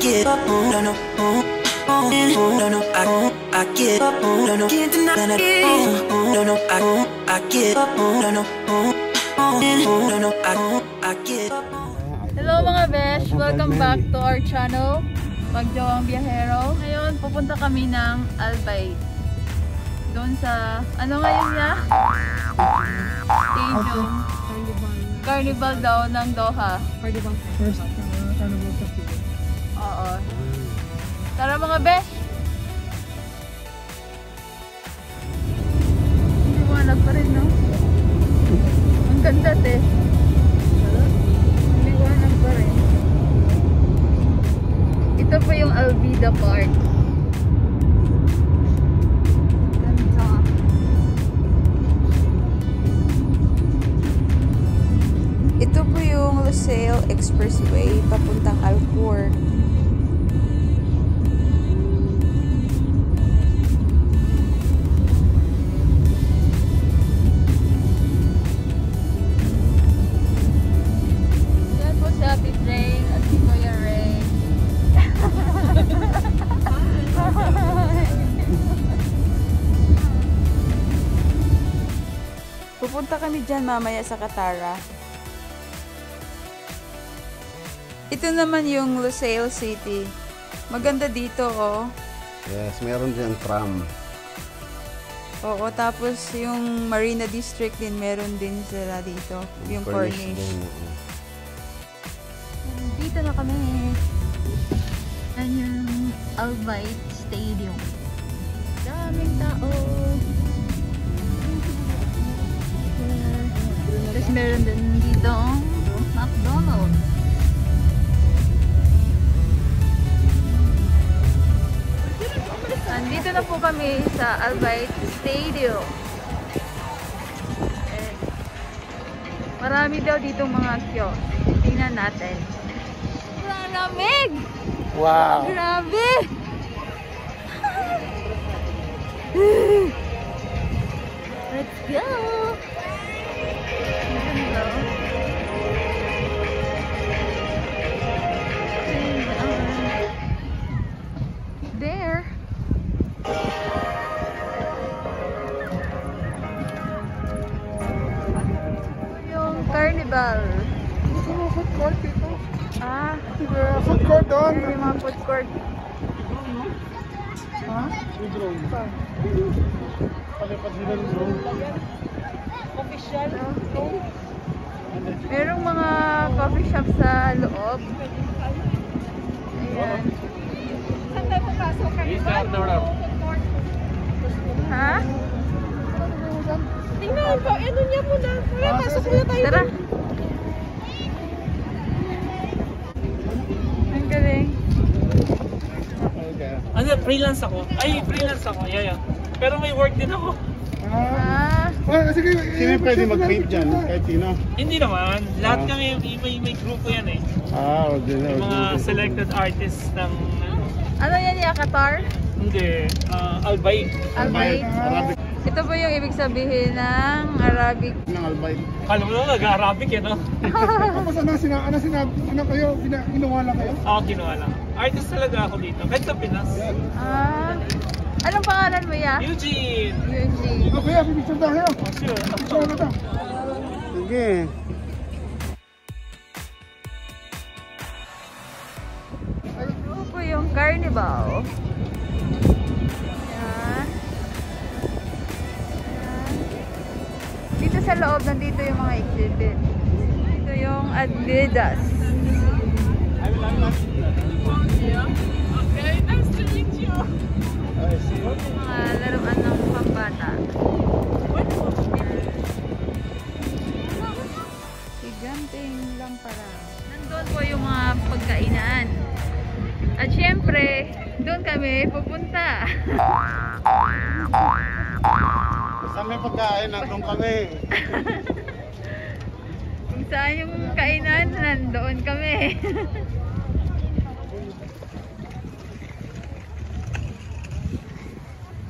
give up on, no, no, I give up on, no, can't deny that I, no, I give up on, no, I give up on. Hello mga besh! Welcome back to our channel, Magjowang Viajero. Ngayon, pupunta kami ng Al Bayt. Doon sa, ano ngayon niya? Stadium. Carnival daw ng Doha. Carnival. First Carnival Festival. Oo. Tara mga besh! Hindi mo alam pa rin, no? Ang ganda, eh. Hindi mo alam pa rin. Ito pa yung Albida Park. Ito po yung Lusail Expressway papuntang Alcor. Yan po si Ate Jane at si Kuya Ray. Pupunta kami dyan mamaya sa Katara. Ito naman yung Lusail City. Maganda dito, oh. Yes, meron dyan tram. Oo, tapos yung Marina District din, meron din sila dito. Yung Cornish. Dito na kami. Yan yung Al Bayt Stadium. Daming tao. Tapos meron din dito, McDonald's. Nandito na po kami sa Al Bayt Stadium. And marami daw dito mga kiosk. Tingnan natin. Maramig! Wow! Grabe! Let's go! There! Carnival. Gusto mo food court dito? Ah, food court doon. May mga food court. Ha? May drone. Palipad nila ng drone. Official? Merong mga coffee shop sa loob. Ayan. Saan tayo papasok? Carnival? Ha? Tingnan po, ano niya muna. Wala, pasok muna tayo. Tara. Ang galing. Ano, freelance ako. Ay, freelance ako. Yeah. Pero may work din ako. Sige, sino pwede mag-paint dyan? Kahit sino? Hindi naman. Lahat kami, may grupo yan eh. May mga selected artists ng... Ano yan, Yakatar? Hindi. Al Bayt. Al Bayt. Ito po yung ibig sabihin ng Arabic. Ng Al Bayt. Alam mo na, nag-Arabic eh, no? Tapos ano kayo? Kinuha lang kayo? Oo, kinuha lang. Artist talaga ako dito. Kahit sa Pinas. Anong pangalan mo ya? Eugene! Eugene. Okay, pipicture tayo. Sure. Pipicture na ito. Sige. Ito po yung Carnival. Dito sa loob, nandito yung mga exhibit. Dito yung Adidas. Okay, nice to meet you. Mga laruan ng pambata. Higanting lampara. Nandun po yung mga pagkainan. At syempre, doon kami pupunta. Kami pagkain, nandoon kami. Kung saan yung kainan, nandoon kami.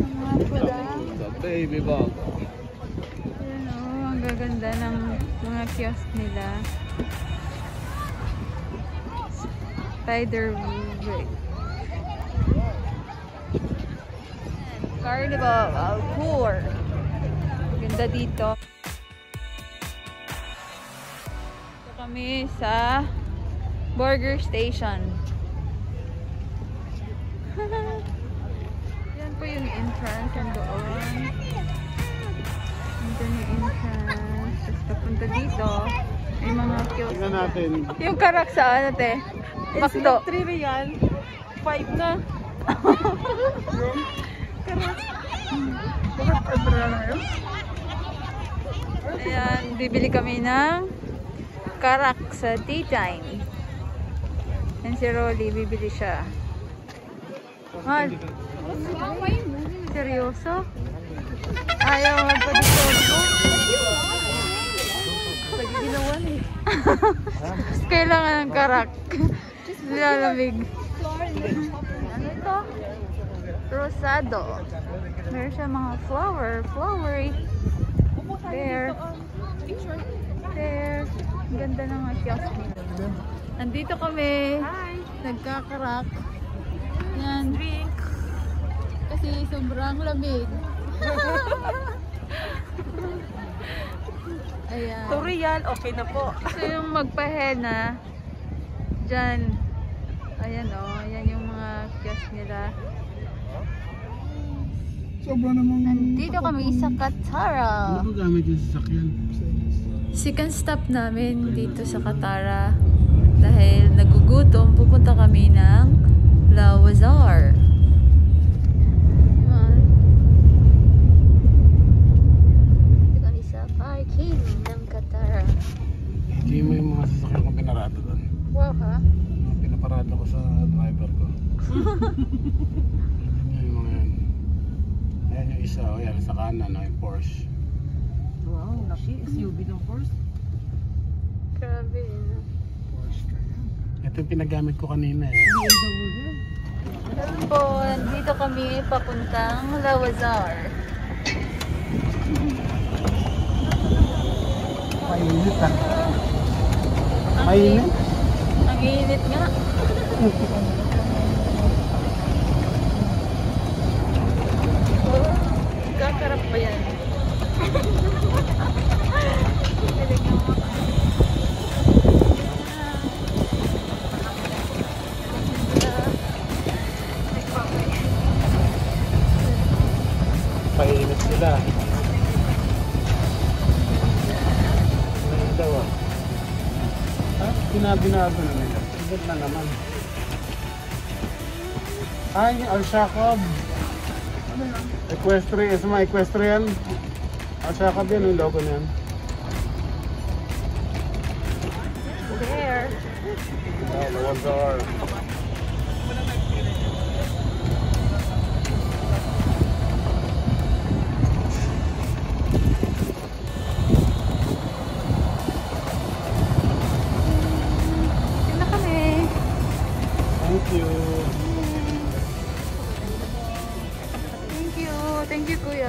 Mga Fudang. Ano, ang gaganda ng mga kiosk nila. Spider Weave. Carnival Tour. Ganda dito. Ito kami sa Burger Station. Yan po yung entrance. Nandoon. Ito yung entrance. Tapos papunta dito. May mga kiosk. Tignan natin. Yung karaksaan natin. Makdo. It's trivial. 5 na. Ayan, bibili kami ng karak sa tea time. And si Rolly, bibili siya. Mahal. Seryoso? Ayaw magpadisyoso. Nagiginawan eh. Kailangan ng karak. Lalamig. Ano ito? Rosado. Meron siya mga flowery. There. Ang ganda ng mga kiosk nito. Nandito kami. Hi! Nagkakarak. Yan. Drink. Kasi sobrang lamig. Ayan. Tutorial, okay na po. So yung magpahena, dyan. Ayan o. Oh, ayan yung mga kiosk nila. Nandito kami sa Katara. Second stop namin dito sa Katara. Dahil nagugutom, pupunta kami ng L'wzaar. Dito kami sa parking ng Katara. Hindi mo yung mga sasakyan kong pinarado doon. Wow ha? Pinaparado ko sa driver ko. Ayan yung isa, o yan, sa kanan, o yung Porsche. Wow, laki. SUV ng Porsche. Grabe yun. Porsche ka yan. Ito yung pinagamit ko kanina eh. Alam po, nandito kami papuntang L'wzaar. Mainit ah. Mainit? Ang init nga. Kakarap ba yan? Painit sila. Painit daw ah. Ha? Pinabinago na nila. Ibot na naman. Ay, Al-Shakob! Equestrian, isa mga equestrian. At saka din yung logo niyan. There. Oh, L'wzaar. Yan na kami. Thank you. Thank you, Kuya.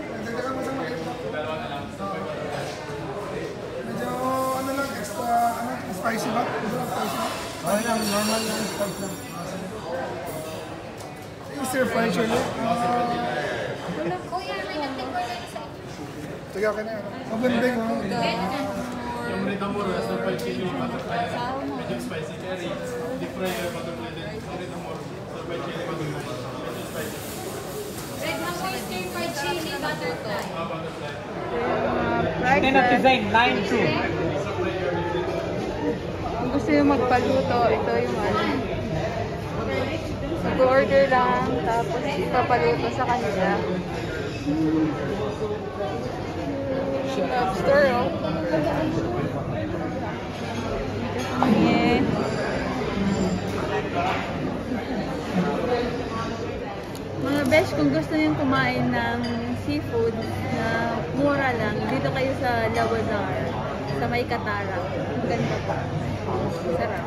Nagdagdagan mo isang maliit na. Medyo ano lang, extra, ano, spicy ba? Ano lang, normal lang, spicy lang. Yung stir fry chili. Kuya, may nagting ko lang sa inyo. Sige, okay na yan. Mabunding, ha? Yung maliit ang moro, stir fry chili, butterfly, medyo spicy curry, deep fry, butterfly, maliit ang moro, stir fry chili, butterfly. Price design, 9-2. Kung gusto nyo magpaluto, ito yung ano. Mag-order lang, tapos ipapaluto sa kanila. Lobster, oh. Yeah. Mga besh, kung gusto nyo kumain ng seafood na mura lang, dito kayo sa L'wzaar, sa may Katara. Ang ganda po. Sarap.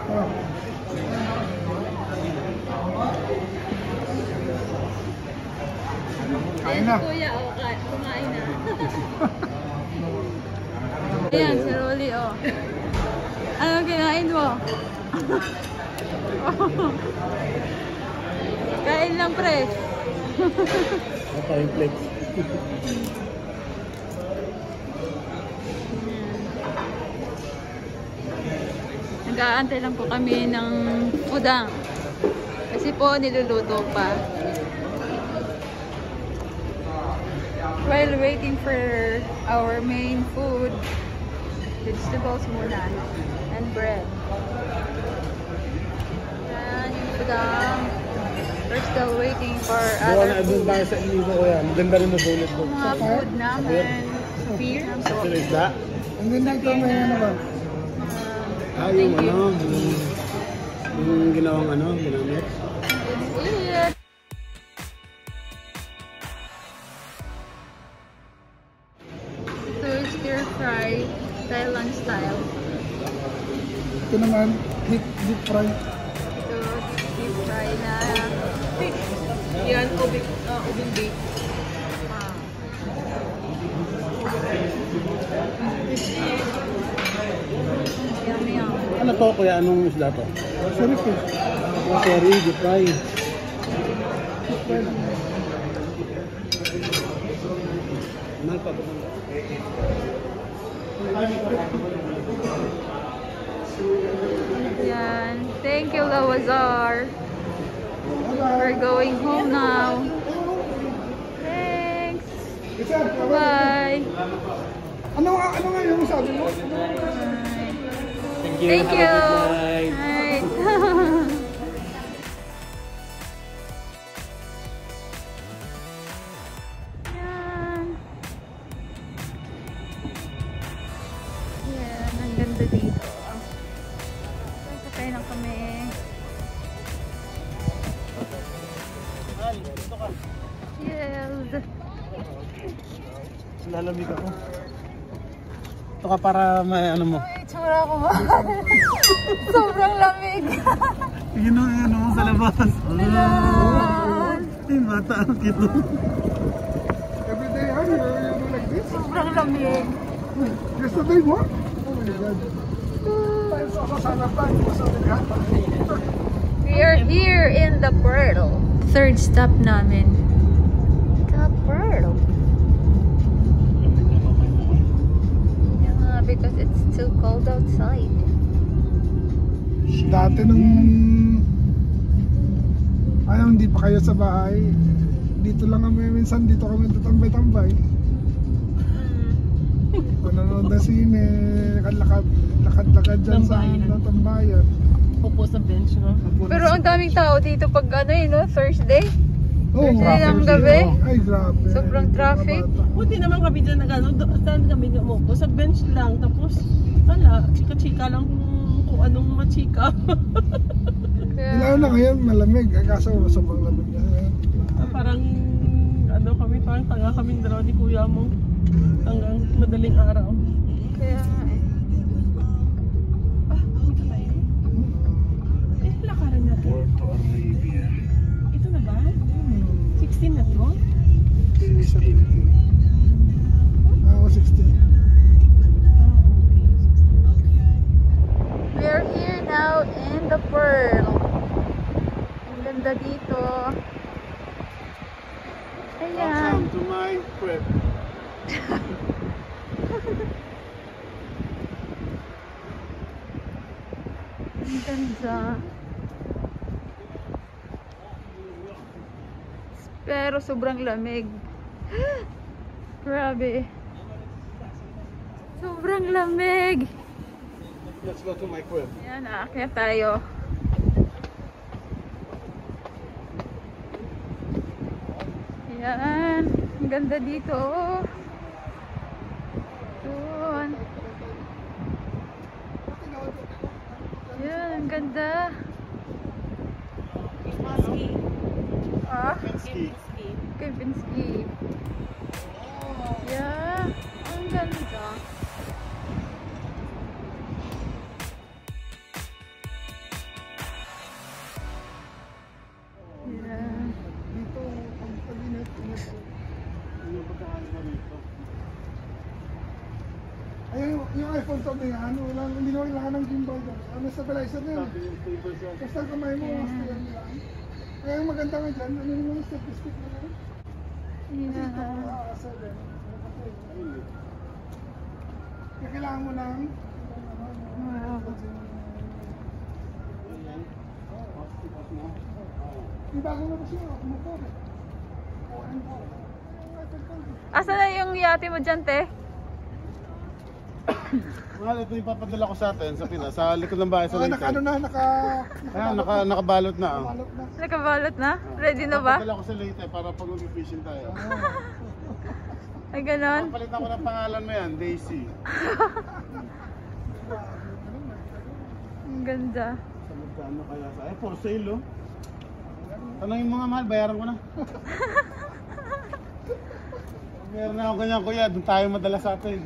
Ayan si Kuya, oh, kumain na. Ayan, si Rolly, oh. Anong kinain mo? Oh. Kain lang, pre. Kain flex. Nag-aantay lang po kami ng udang. Kasi po niluluto pa. While waiting for our main food, vegetables muna and bread. And yung udang. We're still waiting for other food. Ganda rin na bullet book. Mga food namin. Beer. Ang ganda ito may ano ba? Yung ano, yung ginawang ano, ginamit. Ito is stir fry, Thailand style. Ito naman, deep fry. Ito, deep fry na fish. Yan, ubing beef. Ano to kuya? Anong isda to? Sorry po. Sorry, deep fry. Yan. Thank you, L'wzaar. We're going home now. Thanks. Bye. Ano nga yung sabi mo? Thank you. Have a good night. Ayan. Ayan, ang ganda dito. Sakay na kami. Yes. Lalamig ako. Ito ka para may ano mo. Itsura ko ba? Sobrang lamig. Yun o, sa labas. Ay, mata ang kito. Everyday, how do you do like this? Sobrang lamig. Yesterday, what? Oh my God. We are here in The Pearl. Third stop namin. The Pearl. Because it's too cold outside. Dati nung ayaw hindi pa kayo sa bahay, dito lang kami minsan, dito kami tatambay-tambay. Panonood na sine, lakad-lakad dyan sa tambayan. Upo sa bench, no? Pero ang daming tao dito pag ano eh, no? Thursday? Oo, gabi. Ay, grabe. Sobrang traffic. Buti naman kami dyan na gano'n. Saan kami umupo? Sa bench lang. Tapos, wala. Chika-chika lang kung anong machika. Wala na ngayon, malamig. Kaso, sobrang lamig na ngayon. Parang, ano kami, parang tanga kaming dalawa ni kuya mo. Hanggang madaling araw. Kaya nga eh. Ah, dito tayo. Eh, lakaran natin. Puerto Arabia. Ito na ba? 16 na to? 16. We are here now in The Pearl. Ang ganda dito. Ayan. Welcome to my trip. Ang ganda. Pero sobrang lamig. Grabe. Sobrang lamig. Let's go to my crib. Ayan, aakyat tayo. Ayan. Ang ganda dito. Doon. Ayan, ang ganda. Kempinski. Yeah, ang ganda. Yeah. Dito ang kabinet nito. Ano ba kaya nito? Ay, yung iPhone sabi nga, ano, hindi naman lahat ng gimbal doon. Ano sa stabilizer na yun? Basta kamay mo, basta yan lang. Kaya yung maganda nga dyan, ano yung mga statistic na yun? Kasi ito ang nakakasal yan. Kaya kailangan mo lang. Ibago na ba siya? Kumukod eh. Asa na yung yate mo dyan, te? Well, ito yung papadala ko sa atin sa Pinas, sa likod ng bahay sa Leyte. Ano na, nakabalot na. Nakabalot na? Ready na ba? Papadala ko sa Leyte para pag mag-fishing tayo. Ay ganon? Papalitan ko ng pangalan mo yan, Daisy. Ang ganda. Sa magkano kaya sa... Eh, for sale oh. Tanongin mo nga mahal, bayaran ko na. Meron na ako ganyan, kuya, doon tayo madalas sa atin.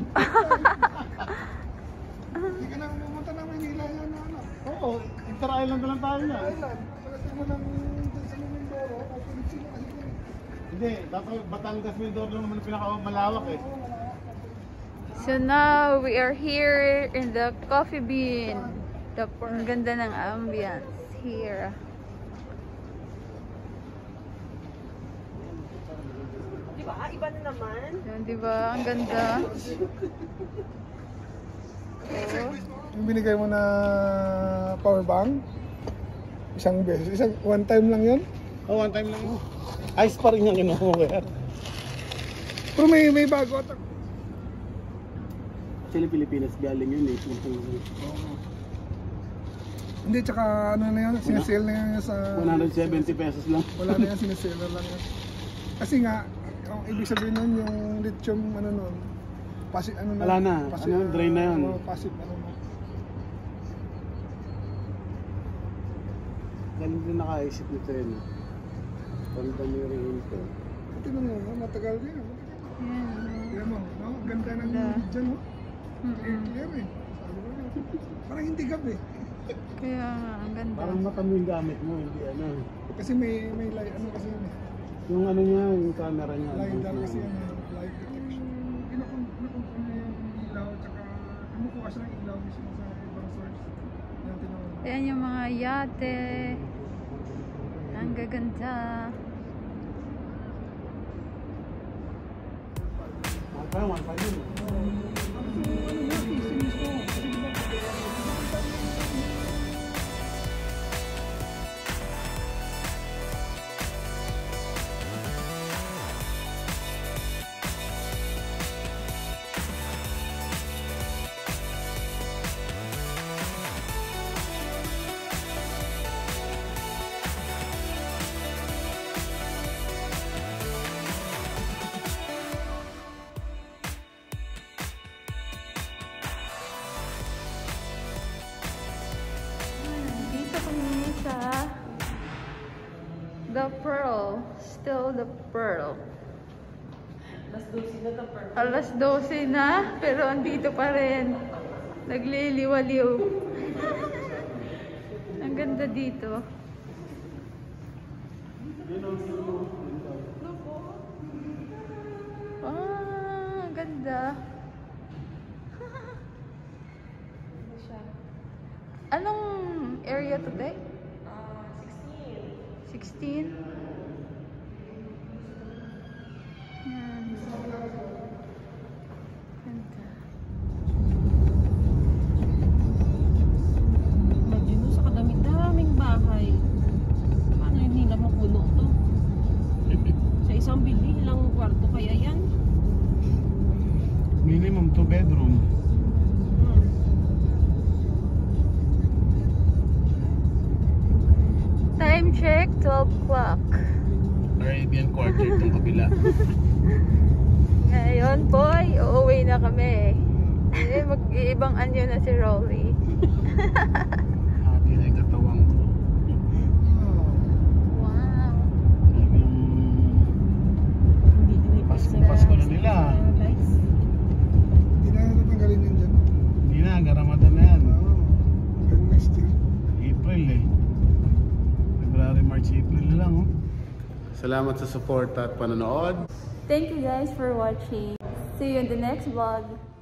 Hindi ka na pumunta ng Manila yan, ano? Oo, inter-island na lang tayo niya. Inter-island? Pagkatay mo ng Desino Mindoro, open sila kasi ko. Hindi, Batangas Mindoro naman ang pinakamalawak eh. So now, we are here in the Coffee Bean. Ang ganda ng ambience here. Diba? Iba na naman. Yan, diba? Ang ganda. Yung binigay mo na power bank, isang beses. One time lang yun? Oh, one time lang. Ice pa rin yung kinuha mo kaya. Pero may bago. Actually, Pilipinas galing yun eh. Hindi, tsaka ano na yun, sinisale na yun sa... 170 pesos lang. Wala na yun, sinisale na lang yun. Kasi nga, ang ibig sabihin nun, yung lithium, ano nun, passive, ano nun, wala na, passive, ano, drain na yun. Passive, ano nun. Ganun din nakaisip nito yun. Pag-damirin nito. Ito nun yun, matagal din. Ayan mo, ganda ng dyan, no? Clear eh. Parang hindi gabi. Kaya nga, ang ganda. Parang matamo yung gamit mo, hindi ano. Kasi may light, ano kasi yun eh. Yung ano niya, yung camera niya. Lidar kasi yan, light detection. Kinakontrol na yung ilaw, tsaka kumukuha siya ng ilaw mismo sa ibang source. Ayan yung mga yate. Ang gaganda. The Pearl, still The Pearl. Alas 12 na The Pearl. Alas 12 na, pero andito pa rin. Nagliliwaliw. Ang ganda dito. Ah, ang ganda. Anong area today? 16. Imagine mo sa kadami-daming bahay. Paano hindi na mapuno to? Sa isang building, ilang kwarto kaya yan? yung bedroom. Time check, 12 o'clock. Arabian quarter itong kabila. Ngayon po, uuwi na kami. Mag-iibang anyo na si Rolly. Hati na yung katawang ko. Wow. Pasko na nila. Hindi na natanggalin yun dyan. Hindi na, hanggang Ramadan na yan. Next year. April eh. February, March, April na lang oh. Salamat sa support at panonood. Thank you guys for watching. See you in the next vlog.